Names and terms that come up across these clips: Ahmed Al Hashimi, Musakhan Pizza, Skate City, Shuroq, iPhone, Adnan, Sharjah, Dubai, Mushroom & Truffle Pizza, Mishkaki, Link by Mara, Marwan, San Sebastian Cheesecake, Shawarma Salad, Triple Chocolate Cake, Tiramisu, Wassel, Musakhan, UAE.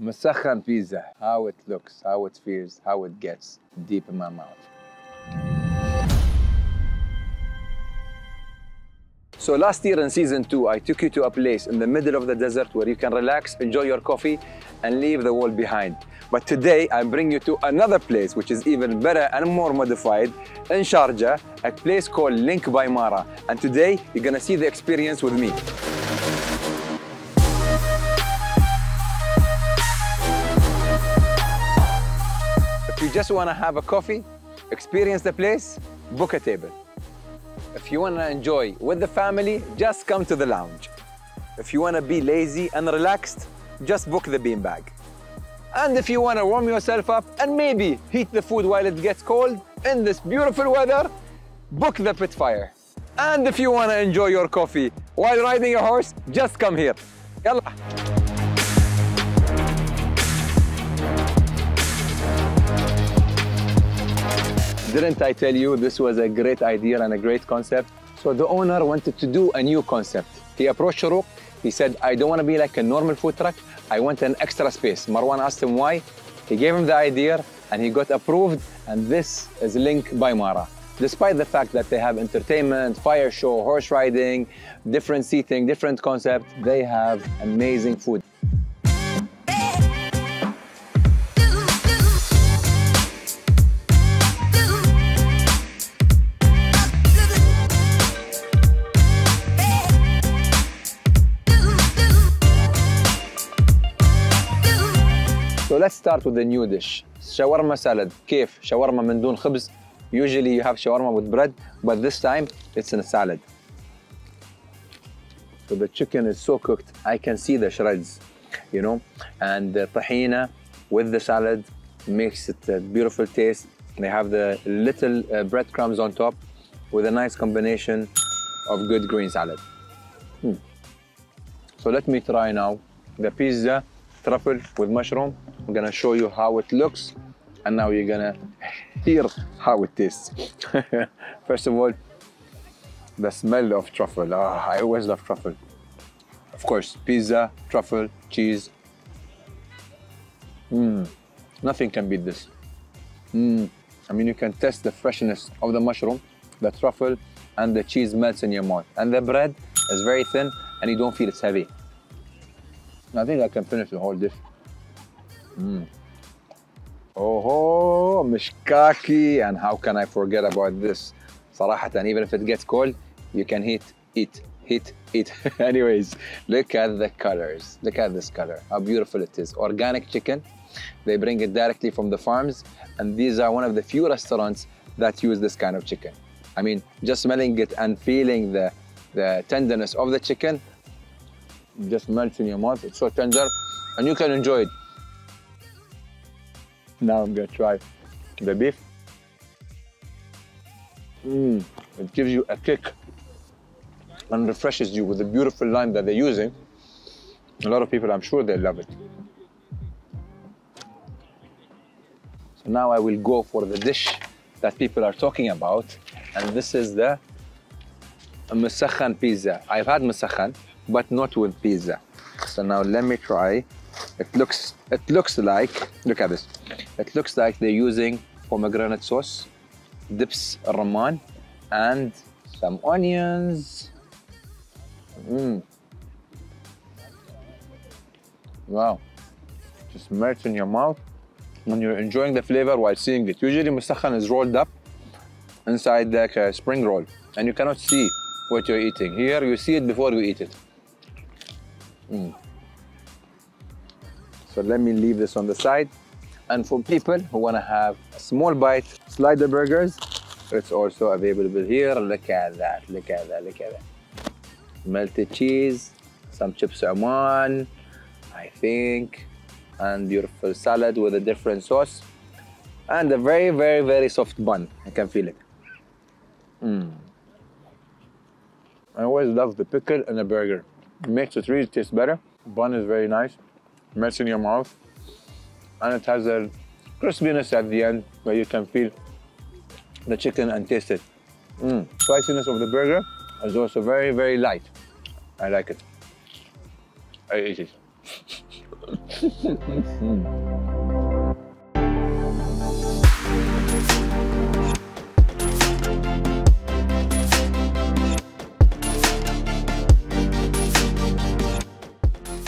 Musakhan Pizza, how it looks, how it feels, how it gets deep in my mouth. So last year in season 2, I took you to a place in the middle of the desert where you can relax, enjoy your coffee, and leave the world behind. But today, I bring you to another place which is even better and more modified in Sharjah, a place called Link by Mara. And today, you're gonna see the experience with me. If you just wanna have a coffee, experience the place, book a table. If you want to enjoy with the family, just come to the lounge. If you want to be lazy and relaxed, just book the beanbag. And if you want to warm yourself up and maybe heat the food while it gets cold in this beautiful weather, book the pit fire. And if you want to enjoy your coffee while riding a horse, just come here. Yalla. Didn't I tell you this was a great idea and a great concept? So the owner wanted to do a new concept. He approached Shuroq. He said, I don't want to be like a normal food truck. I want an extra space. Marwan asked him why. He gave him the idea and he got approved. And this is Link by Mara. Despite the fact that they have entertainment, fire show, horse riding, different seating, different concept, they have amazing food. So let's start with the new dish, shawarma salad. Kef, shawarma من دون خبز. Usually you have shawarma with bread, but this time it's in a salad. So the chicken is so cooked, I can see the shreds, you know, and the tahina with the salad makes it a beautiful taste. They have the little breadcrumbs on top with a nice combination of good green salad. So let me try now the pizza truffle with mushroom. I'm gonna show you how it looks, and now you're gonna hear how it tastes. First of all, the smell of truffle. I always love truffle. Of course, pizza, truffle, cheese. Nothing can beat this. I mean, you can taste the freshness of the mushroom, the truffle, and the cheese melts in your mouth. And the bread is very thin, and you don't feel it's heavy. I think I can finish the whole dish. Oh, Mishkaki, and how can I forget about this? Sarahatan, even if it gets cold, you can heat. Anyways, look at the colors. Look at this color, how beautiful it is. Organic chicken, they bring it directly from the farms, and these are one of the few restaurants that use this kind of chicken. I mean, just smelling it and feeling the tenderness of the chicken, it just melts in your mouth. It's so tender, and you can enjoy it. Now I'm gonna try the beef. It gives you a kick and refreshes you with the beautiful lime that they're using. A lot of people, I'm sure they love it. So now I will go for the dish that people are talking about, and this is the Musakhan Pizza. I've had Musakhan, but not with pizza. So now let me try. It looks like, look at this. It looks like they're using pomegranate sauce, dips ramen, and some onions. Wow, just melts in your mouth and you're enjoying the flavor while seeing it. Usually Musakhan is rolled up inside like a spring roll and you cannot see what you're eating. Here you see it before you eat it. So let me leave this on the side. And for people who want to have a small bite, slider burgers, it's also available here. Look at that, look at that, look at that. Melted cheese, some chips Oman, I think, and beautiful salad with a different sauce, and a very, very, very soft bun. I can feel it. I always love the pickle in a burger. It makes it really taste better. Bun is very nice, melts in your mouth, and it has a crispiness at the end where you can feel the chicken and taste it. Spiciness of the burger is also very, very light. I like it. I eat it.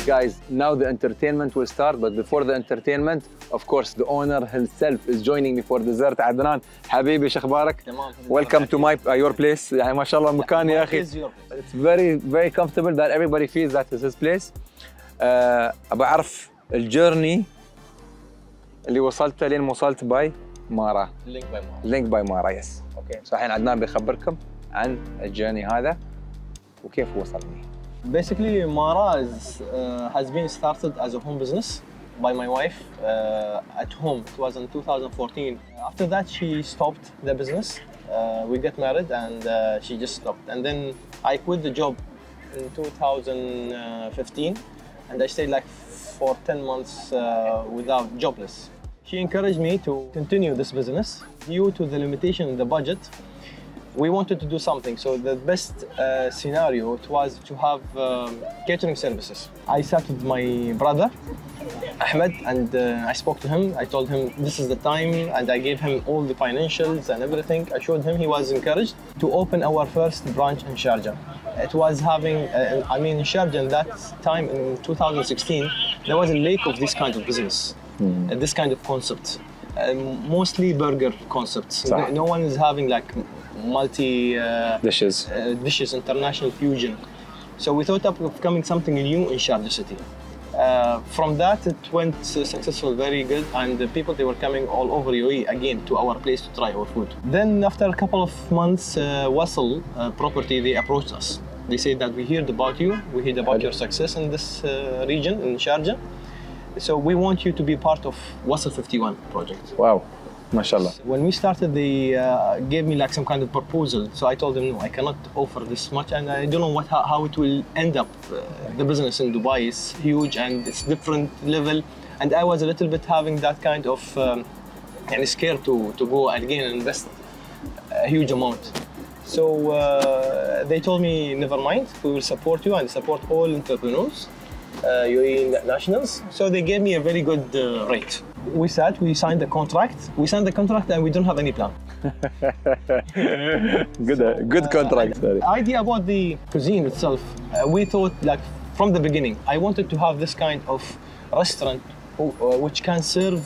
Guys, now the entertainment will start, but before the entertainment, of course, the owner himself is joining me for dessert. Adnan, habibi, shakhbarak? Welcome to your place. MashaAllah, Mukan, ya akhi. It's very, very comfortable that everybody feels that this is his place. أبغى أعرف الجيرني اللي وصلت لين وصلت باي مارا. Link by Mara, yes. Okay. so الحين عدنان بيخبركم عن الجيرني هذا وكيف وصلني. Basically, Mara has been started as a home business by my wife at home. It was in 2014. After that, she stopped the business. We got married and she just stopped. And then I quit the job in 2015 and I stayed like for 10 months without jobless. She encouraged me to continue this business. Due to the limitation in the budget, we wanted to do something, so the best scenario it was to have catering services. I sat with my brother, Ahmed, and I spoke to him. I told him this is the time, and I gave him all the financials and everything. I showed him, he was encouraged to open our first branch in Sharjah. It was having, in Sharjah at that time, in 2016, there was a lack of this kind of business, this kind of concept. Mostly burger concepts. No one is having like multi dishes, international fusion. So we thought of coming something new in Sharjah city. From that, it went successful, very good, and the people, they were coming all over UAE again to our place to try our food. Then after a couple of months, Wassel property, they approached us. They said that we heard about you, we heard about your success in this region, in Sharjah. So we want you to be part of Wassel 51 project. Wow, mashallah. When we started, they gave me like some kind of proposal. So I told them, no, I cannot offer this much. And I don't know how it will end up. The business in Dubai is huge and it's different level. And I was a little bit having that kind of scared to go again and invest a huge amount. So they told me, never mind, we will support you and support all entrepreneurs. UAE nationals. So they gave me a very good rate. We sat, we signed the contract and we don't have any plan. Good contract. The idea about the cuisine itself, we thought like from the beginning, I wanted to have this kind of restaurant which can serve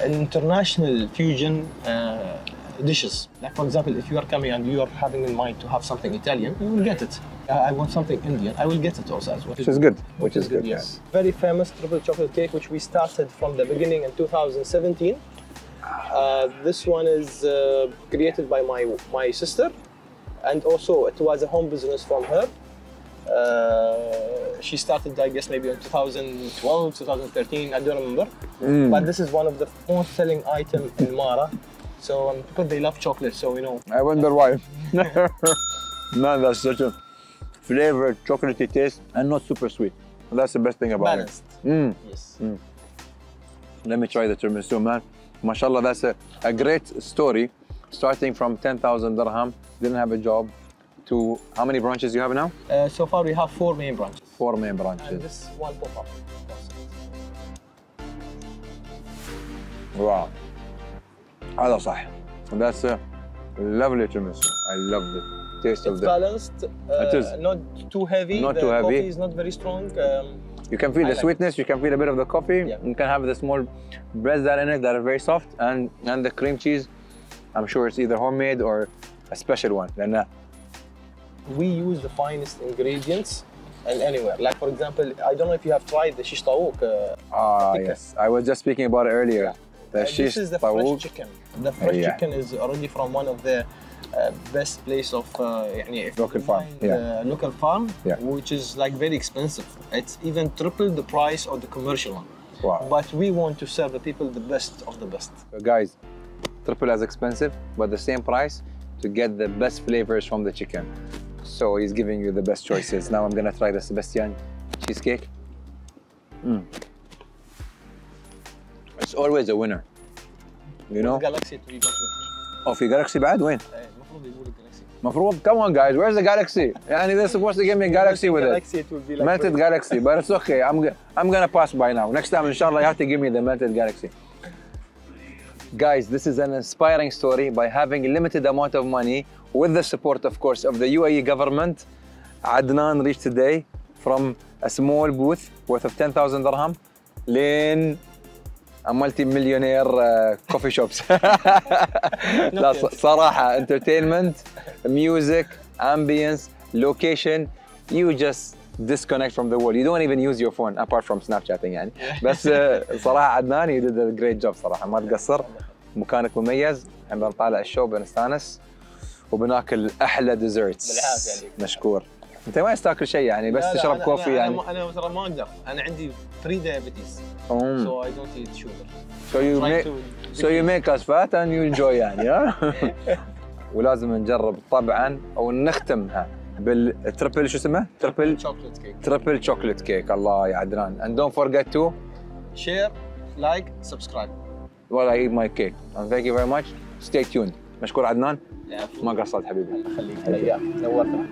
an international fusion dishes. Like for example, if you are coming and you are having in mind to have something Italian, you will get it. I want something Indian, I will get it also as well. Which is good. Which is good, yes. Yeah. Very famous Triple Chocolate Cake, which we started from the beginning in 2017. This one is created by my sister, and also it was a home business from her. She started, I guess, maybe in 2012, 2013, I don't remember. But this is one of the most selling items in Mara. So, because they love chocolate, so you know. I wonder why. Man, that's such a flavored, chocolatey taste and not super sweet. That's the best thing about it. Balanced. Yes. Let me try the tiramisu, man. MashaAllah, that's a great story. Starting from 10,000 dirham, didn't have a job, to how many branches you have now? So far, we have 4 main branches. 4 main branches. And this one pop-up. Wow. That's right. That's a lovely tiramisu. I love it. It's balanced, not too heavy, coffee is not very strong. You can feel the sweetness, you can feel a bit of the coffee, you can have the small breads that are in it that are very soft, and the cream cheese, I'm sure it's either homemade or a special one. We use the finest ingredients and anywhere. Like for example, I don't know if you have tried the shish tawouk. Yes, I was just speaking about it earlier. Yeah. This is the fresh chicken. The fresh chicken is already from one of the best place of local farm, local farm, which is like very expensive. It's even triple the price of the commercial one. Wow. But we want to serve the people the best of the best. So guys, triple as expensive, but the same price to get the best flavors from the chicken. So he's giving you the best choices. Now I'm gonna try the Sebastian cheesecake. It's always a winner, you know. Galaxy to be better. Oh, في جالكسي بعد وين؟ مفروض. Come on guys, where's the galaxy? يعني they're supposed to give me a galaxy with galaxy, it would be like melted galaxy, but it's okay. I'm gonna pass by now. Next time, inshallah, you have to give me the melted galaxy. Guys, this is an inspiring story by having a limited amount of money with the support, of course, of the UAE government. Adnan reached today from a small booth worth of 10,000 dirham to a multi-millionaire coffee shops. لا صراحة entertainment, music, ambience, location, you just disconnect from the world. You don't even use your phone apart from Snapchatting يعني. بس صراحة عدنان you did a great job صراحة ما تقصر. مكانك مميز. عم بنطالع الشو بنستانس وبناكل أحلى desserts. بالعافية عليك. مشكور. انت ما تاكل شيء يعني بس تشرب كوفي يعني. انا ترى ما اقدر، انا عندي pre-diabetes. So I don't eat sugar. So you make us fat and you enjoy يعني ها؟ ولازم نجرب طبعا او نختمها بالتربل شو اسمه؟ تربل شوكليت كيك. تربل شوكليت كيك الله يا عدنان. And don't forget to share, like, subscribe. While I eat my cake. And thank you very much. Stay tuned. مشكور عدنان. ما قصرت حبيبي. الله يخليك. حياك. نورتنا.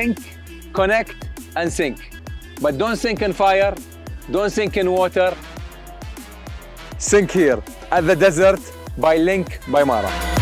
Link, connect, and sink. But don't sink in fire, don't sink in water. Sink here at the desert by Link by Mara.